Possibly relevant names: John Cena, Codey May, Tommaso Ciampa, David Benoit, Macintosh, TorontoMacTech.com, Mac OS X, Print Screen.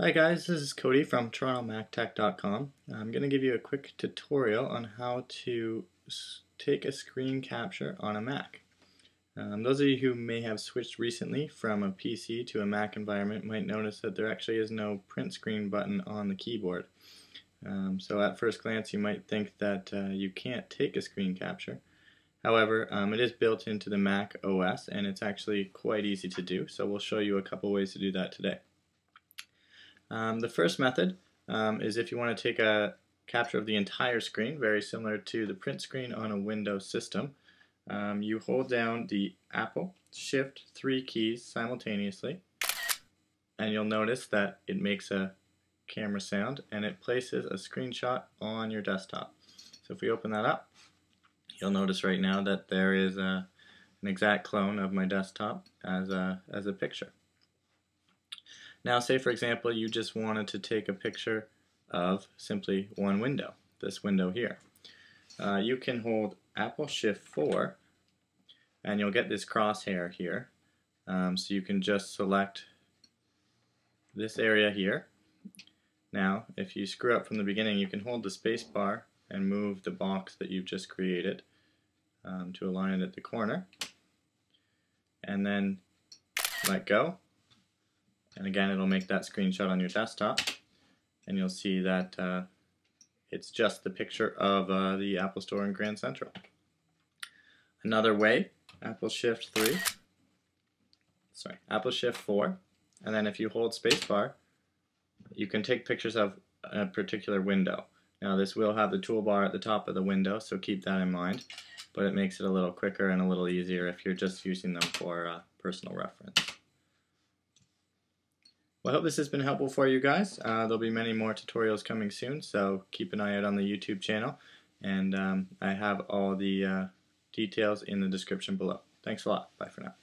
Hi guys, this is Cody from TorontoMacTech.com. I'm going to give you a quick tutorial on how to take a screen capture on a Mac. Those of you who may have switched recently from a PC to a Mac environment might notice that there actually is no print screen button on the keyboard. So at first glance you might think that you can't take a screen capture. However, it is built into the Mac OS and it's actually quite easy to do, so we'll show you a couple ways to do that today. The first method is if you want to take a capture of the entire screen, very similar to the print screen on a Windows system. You hold down the Apple Shift-3 keys simultaneously, and you'll notice that it makes a camera sound and it places a screenshot on your desktop. So if we open that up, you'll notice right now that there is an exact clone of my desktop as a picture. Now say for example you just wanted to take a picture of simply one window, this window here. You can hold Apple Shift-4 and you'll get this crosshair here. So you can just select this area here. Now if you screw up from the beginning you can hold the space bar and move the box that you've just created to align it at the corner, and then let go. And again, it'll make that screenshot on your desktop, and you'll see that it's just the picture of the Apple Store in Grand Central. Another way, Apple Shift 4, and then if you hold spacebar, you can take pictures of a particular window. Now this will have the toolbar at the top of the window, so keep that in mind, but it makes it a little quicker and a little easier if you're just using them for personal reference. Well, I hope this has been helpful for you guys. There'll be many more tutorials coming soon, so keep an eye out on the YouTube channel, and I have all the details in the description below. Thanks a lot. Bye for now.